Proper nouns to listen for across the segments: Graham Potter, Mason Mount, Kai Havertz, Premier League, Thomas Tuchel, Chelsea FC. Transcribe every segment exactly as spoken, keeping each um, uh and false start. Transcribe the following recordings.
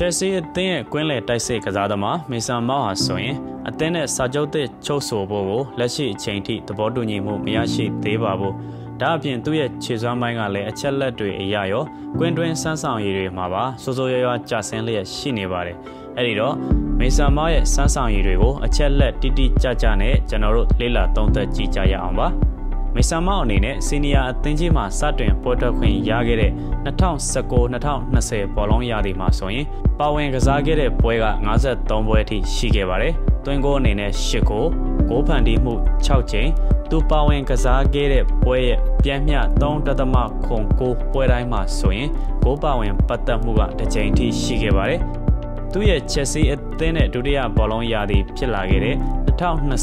Chelsea အသင်းရဲ့ကွင်းလယ်တိုက်စစ်ကစားသမား Mason Mount ဟာဆိုရင်အသင်းနဲ့စာချုပ်သစ်ချုပ်ဆိုဖို့ကိုလက်ရှိအချိန်ထိသဘောတူညီမှုမရရှိသေးပါဘူး Mason Mount အနေနဲ့ senior အသင်းကြီးမှာစတင်ပေါ်ထွက်ခွင့်ရခဲ့တဲ့ twenty nineteen twenty twenty ဘောလုံးရာသီမှာဆိုရင်ပါဝင်ကစားခဲ့တဲ့ပွဲက fifty-three ပွဲအထိရှိခဲ့ပါတယ် တွင်ကို အနေနဲ့ eight ကို ဂိုးဖန်တီးမှု six ကြိမ်သူပါဝင်ကစားခဲ့တဲ့ပွဲရဲ့ပြန်မျှ three point nine nine ပွဲတိုင်းမှာဆိုရင် ဂိုးပါဝင်ပတ်သက်မှုက တစ် ကြိမ်အထိရှိခဲ့ပါတယ် သူရဲ့ Chelsea အသင်းနဲ့ဒုတိယဘောလုံးရာသီဖြစ်လာခဲ့တဲ့ twenty twenty twenty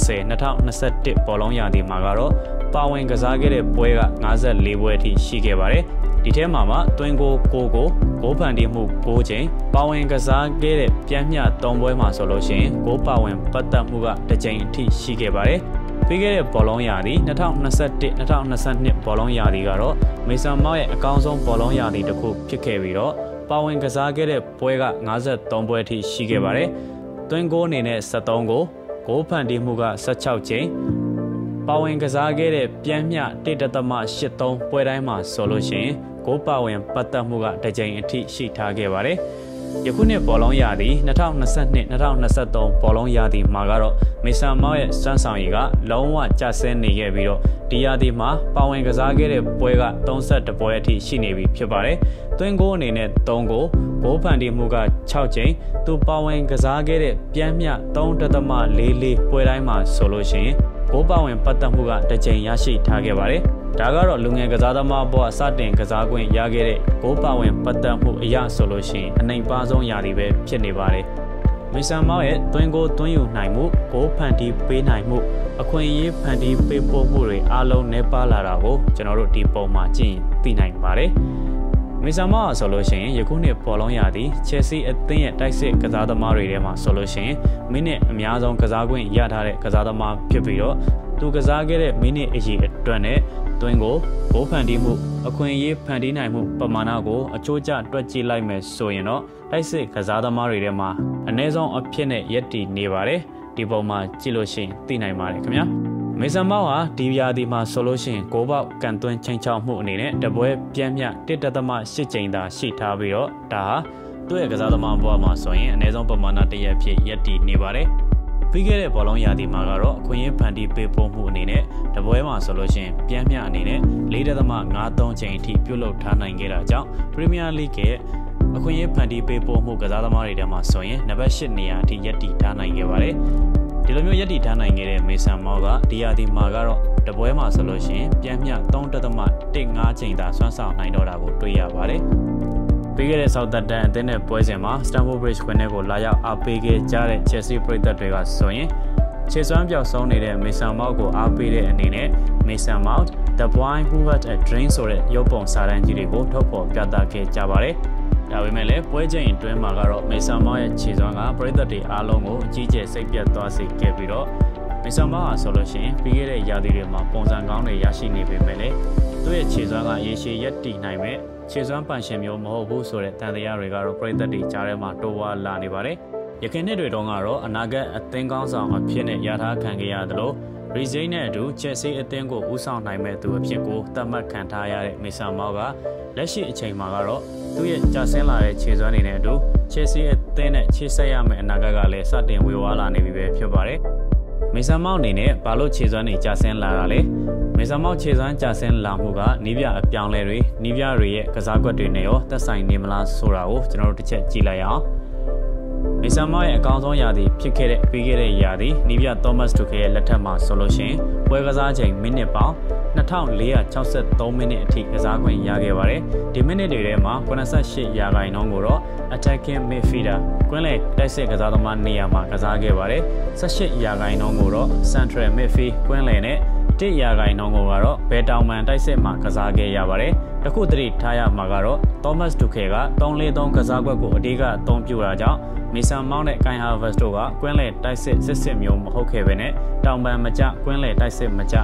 twenty-one ဘောလုံးရာသီမှာကတော့ ပါဝင်ကစားခဲ့တဲ့ပွဲက fifty-four ပွဲအထိရှိခဲ့ပါတယ်ဒီထဲမှာမှ Twingo ကိုကို ဂိုးဖန်တီးမှု nine ကြိမ်ပါဝင်ကစားခဲ့တဲ့ပြန်မျှ three ပွဲမှာဆိုလို့ရှိရင် ဂိုးပါဝင်ပတ်သက်မှုက တစ် ကြိမ်အထိရှိခဲ့ပါတယ်ပြီးခဲ့တဲ့ဘောလုံးရာသီ twenty twenty-one twenty twenty-two ဘောလုံးရာသီကတော့ Mason Mount ရဲ့အကောင်းဆုံးဘောလုံးရာသီတစ်ခုဖြစ်ခဲ့ပြီးတော့ပါဝင်ကစားခဲ့တဲ့ပွဲက fifty-three ပွဲအထိရှိခဲ့ပါတယ် Twingo အနေနဲ့ thirteen ကို ဂိုးဖန်တီးမှုက sixteen ကြိမ် ပါဝင်ကစားခဲ့တဲ့ပြန်မျှ one point eight three ပွဲတိုင်းမှာဆိုလို့ရှိရင် ဂိုးပါဝင်ပတ်သက်မှုက တစ် ကြိမ်အထိရှိထားခဲ့ပါတယ် ယခုနှစ်ဘောလုံးရာသီ twenty twenty-two twenty twenty-three ဘောလုံးရာသီမှာကတော့ Mason Mount ရဲ့စွမ်းဆောင်ရည်ကလုံးဝကျဆင်းနေခဲ့ပြီးတော့ ဒီရာသီမှာပါဝင်ကစားခဲ့တဲ့ပွဲက thirty-one ပွဲအထိရှိနေပြီဖြစ်ပါတယ် Twingo အနေနဲ့ three ကို ဂိုးဖန်တီးမှုက six ကြိမ်သူပါဝင်ကစားခဲ့တဲ့ပြန်မျှ three point four four ပွဲတိုင်းမှာဆိုလို့ရှိရင် ဂိုးပါဝင်ပတ်သက်မှုက တစ် ကြိမ်ရရှိထားခဲ့ပါတယ် ဒါကတော့လူငယ်ကစားသမားဘဝစတင်ကစားခွင့်ရခဲ့တဲ့ ဂိုးပါဝင်ပတ်သက်မှုအရဆိုလို့ရှိရင် အနိုင်ပါဆုံးရာသီပဲဖြစ်နေပါတယ် Mason Mount ရဲ့ သွင်းဂိုးသွင်းယူနိုင်မှု ဂိုးဖန်တီးပေးနိုင်မှု အခွင့်အရေးဖန်တီးပေးပို့မှုတွေအားလုံးနည်းပါးလာတာကို ကျွန်တော်တို့ဒီပုံမှာကြည့်သိနိုင်ပါတယ် Mason Mount ဆိုလို့ရှိရင်ယခုနှစ်ဘောလုံးရာသီ Chelsea အသင်းရဲ့တိုက်စစ်ကစားသမားတွေထဲမှာဆိုလို့ရှိရင် မိနစ်အများဆုံးကစားခွင့်ရထားတဲ့ကစားသမားဖြစ်ပြီးတော့ သူကစားခဲ့တဲ့မိနစ်အရေအတွက်နဲ့ Twingo ဂိုးဖန်တီးမှုအခွင့်အရေးဖန်တီးနိုင်မှုပမာဏကိုအချိုးကျတွက်ကြည့်လိုက်မယ်ဆိုရင်တော့ တိုက်စစ်ကစားသမားတွေထဲမှာအနည်းဆုံးအဖြစ်နဲ့ရပ်တည်နေပါတယ် ဒီပုံမှာကြည့်လို့ရှိရင်သိနိုင်ပါတယ်ခင်ဗျာ Mason Mount ဟာဒီရာသီမှာဆိုလို့ရှိရင်ဂိုးပေါက်ကန်သွင်းချိန်ချောက်မှုအနေနဲ့တပွဲပြန်မျှ one point eight ကြိမ်သာရှိထားပြီးတော့ဒါဟာသူ့ရဲ့ကစားသမားဘဝမှာဆိုရင်အနည်းဆုံးပမာဏတစ်ရပ်ဖြစ်ရပ်တည်နေပါတယ် ပြီးခဲ့တဲ့ဘောလုံးရာသီမှာကတော့အခွင့်အရေးဖန်တီးပေးပို့မှုအနေနဲ့တပွဲမှာဆိုလို့ရှိရင်ပြန်မျှအနေနဲ့ four point five three ကြိမ်အထိပြုလုပ်ထားနိုင်ခဲ့တာကြောင့် Premier League ရဲ့အခွင့်အရေးဖန်တီးပေးပို့မှုကစားသမားတွေထဲမှာဆိုရင် number eight နေရာအထိရပ်တည်ထားနိုင်ခဲ့ပါတယ် ဒီလိုမျိုးရပ်တည်ထားနိုင်ခဲ့တဲ့ Mason Mount ကဒီရာသီမှာကတော့တပွဲမှာဆိုလို့ရှိရင်ပြန်မျှ three point one five ကြိမ်သာစွမ်းဆောင်နိုင်တော့တာကိုတွေ့ရပါတယ် ပြီးခဲ့တဲ့ဆောက်သက်တန်းအသင်းရဲ့ပွဲစဉ်မှာ Stamford Bridge ကွင်းထဲကိုလာရောက်အားပေးခဲ့ကြတဲ့ Chelsea ပရိသတ်တွေကဆိုရင်ခြေစွမ်းပြောင်းဆုံးနေတဲ့ Mason Mount ကိုအားပေးတဲ့အနေနဲ့ Mason Mount The Boy Who Had a Dream ဆိုတဲ့ရုပ်ပုံစာတမ်းကြီးတွေကိုထုတ်ဖော်ပြသခဲ့ကြပါတယ် ဒါပေမဲ့လည်းပွဲချိန်အတွင်းမှာကတော့ Mason Mount ရဲ့ခြေစွမ်းကပရိသတ်တွေအားလုံးကိုအကြီးအကျယ်စိတ်ပြတ်သွားစေခဲ့ပြီးတော့ Mason Mount ဟာဆိုလို့ရှိရင်ပြီးခဲ့တဲ့ရာသီတွေမှာပုံစံကောင်းတွေရရှိနေပေမဲ့လည်းသူ့ရဲ့ခြေစွမ်းကရေရှည်ရပ်တည်နိုင်မဲ့ ခြေစွမ်းပန်ရှင်မျိုးမဟုတ်ဘူးဆိုတဲ့တန်တရားတွေကတော့ပရိသတ်တွေကြားထဲမှာတိုးဝါလာနေပါတယ် ယခင်နှစ်တွေတုန်းကတော့အနာဂတ်အသင်းကောင်းဆောင်အဖြစ်နဲ့ယာထားခံခဲ့ရသလို Resign နဲ့အတူ Chelsea အသင်းကိုဦးဆောင်နိုင်မဲ့သူအဖြစ်ကိုသတ်မှတ်ခံထားရတဲ့ Mason Mount ကလက်ရှိအချိန်မှာကတော့သူ့ရဲ့ကျဆင်းလာတဲ့ခြေစွမ်းတွေနဲ့အတူ Chelsea အသင်းနဲ့ချိတ်ဆက်ရမယ့်အနာဂတ်ကလည်းစတင်ဝေဝါးလာနေပြီပဲဖြစ်ပါတယ် Mason Mount အနေနဲ့ဘာလို့ခြေစွမ်းတွေကျဆင်းလာတာလဲ Mason Mount ခြေစွမ်းကျဆင်းလာမှုကနီးပြအပြောင်းလဲတွေနီးပြတွေရဲ့ကစားကွက်တွေနဲ့ရောသက်ဆိုင်နေမလားဆိုတာကိုကျွန်တော်တို့တစ်ချက်ကြည့်လိုက်အောင် Mason Mount ရဲ့အကောင်းဆုံးရာသီဖြစ်ခဲ့တဲ့ပြီးခဲ့တဲ့ရာသီ နီးပြ Thomas Tuchel ရဲ့လက်ထက်မှာဆိုလို့ရှိရင်ပွဲကစားချိန်မိနစ်ပေါင်း two thousand four hundred sixty-three မိနစ်အထိကစားခွင့်ရခဲ့ပါတယ် ဒီမိနစ်တွေထဲမှာ ninety-eight percent ကိုတော့ attacking midfielder ကွင်းလယ်တိုက်စစ်ကစားသမားနေရာမှာကစားခဲ့ပါတယ် seventeen percent ကိုတော့ central midfield ကွင်းလယ်နဲ့ one percent ကိုကတော့ ဘယ်တောင်မှန်တိုက်စစ်မှာကစားခဲ့ရပါတယ် တစ်ခုသတိထားရမှာကတော့ Thomas Tuchel က three four threeကစားကွက်ကိုအဓိကအသုံးပြုတာကြောင့် Mason Mount နဲ့ Kai Havertz တို့ကကွင်းလယ်တိုက်စစ်စစ်စစ်မျိုးမဟုတ်ခဲ့ဘဲနဲ့တောင်ပံမကျကွင်းလယ်တိုက်စစ်မကျ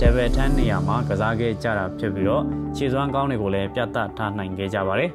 Double ten နေရာမှာကစားခဲ့ကြတာဖြစ်ပြီးတော့ခြေစွမ်းကောင်းတွေကိုလည်းပြသထားနိုင်ခဲ့ကြပါတယ်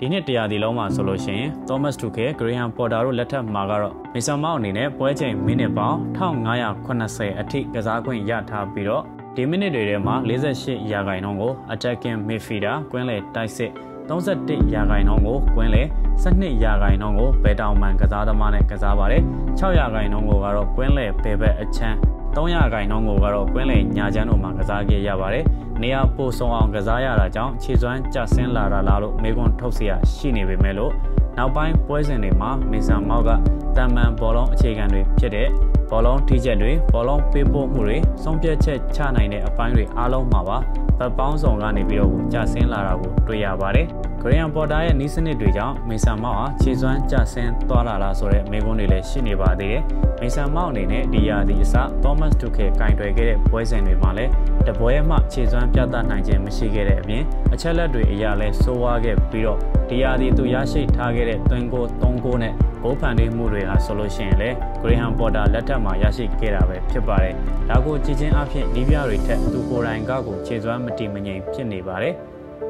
This is the solution. Thomas Tuchel, Graham Potter, letter Magaro. Mason Mount in a poetry minipao, Tong Naya Konase, a tick Gazaquin Yata Biro, Diminidema, Lizarshi Yagainongo, attacking Mifida, Quenle Taise, Thomas Yagainongo, Quenle, Sunday Yagainongo, Betaman Gazadaman Gazabare, Chao Yagainongo, Garo, Quenle, Pepe, a chan, Tonya Gainongo, Garo, Quenle, Najano Magazagi Yavare. Nia Po Song Gazaya Rajang, Chizwan, Jasin Lara Lalo, Megon Tosia, Shinibi Melo, Now Pine Poison Rima, Misa Moga, Taman Bolong Chiganri, Chede, Bolong Tijanri, Bolong Pipo Muri, Sompia Chet Chana in a Pine Alo Mava, but Bounce on Ganibio, Jasin Lara, Duyabare, Korean Bodai, Nisani Dujang, Misa Mawa, Chizwan, Jasin, Torala Sore, Megonile, Shiniba de, Misa Mountain, Dia de Isa, Thomas Tuchel, kind to get poison Rimale. The poema Chizwan Piata Nanjim Shigere, a Chaladu Yale, Sowage, Piro, Diadi to Yashi, Target, Tungo, Tongone, Opandi Muri, a solution, Le, Graham Potter, Letama, Yashi, Kerabe, Chibare, Dago Chizin Afi, Nivia, Retet, Tukora and Gago, Chizwan Matimani, Chinibare,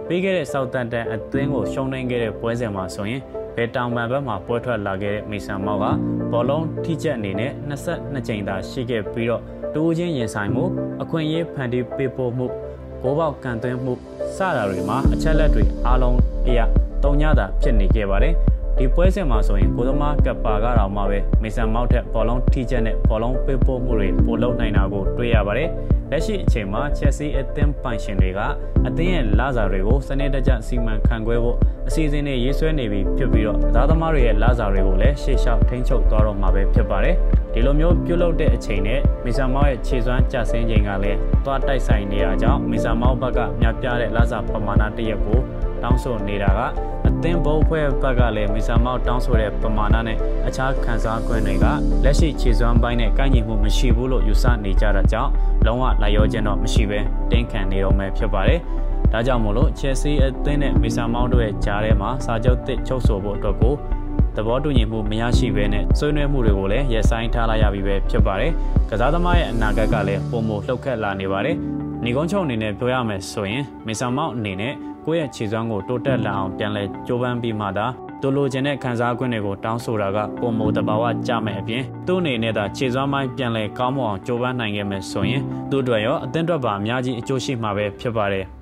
Bigger Southern and Tungo, Shonangere, Poesema, Soin, Petam Mabama, Porta Lagere, Misamawa, Bolong, Teacher Nine, Nasa Nachenda, Shige, Piro. Two genius I move, a queen pandy people move, go out canton move, salary ma, a chalatry, along here, Tonyada, Chenny Gavare, the poison maso in Kodoma, Capagara Mave, Mason Mount, Bolong, Teacher, Bolong, Pepo Murray, Polo Nainago, Triabare, Lashi Chema, Chessy, a ten pension riga, at the end Lazarego, Senator Jan Sigman Canguevo, a season a Yesu Navy, Pupiro, Zadamaria Lazarego, she shall pinch out Doro Mave, Pupare. Dilomio Pulo de Chene, Misamae Chizwan Chasin Yangale, Tata Sainiaja, Misamau Baga, Napia Laza Pamana Diago, Downso Niraga, a tempo where Bagale, Misamau Downsore Pamanane, a child Kansa Quenega, Leshi Chizwan Bine, Kanyihu Mishibulo, Yusan Nijaraja, Loma Layojeno Mishibe, Denkan Nirome Pubare, Dajamolo, Chessy, a Tene, Misamau de Charema, Sajote Chosobo Togo. The bottom Yimu Miyashi Vene, Sone Murugole, Yesain Talayabi, Chebare, Kazadamai and Nagagale, Pomo Local Lanivare, Nigoncho Nine, Poyame Soin, Mason Mount Nine, Kuya Chizango, Total Lounge, Janle, Jovan Bimada, Dolo Jene Kanzakunego, Tansuraga, Pomo the Bawa Jame, Tune Neda, Chizamai, Janle, Kamo, Jovan Nangame Soin, Dudoyo, Dendra Bam Yaji, Joshi Mabe, Chebare.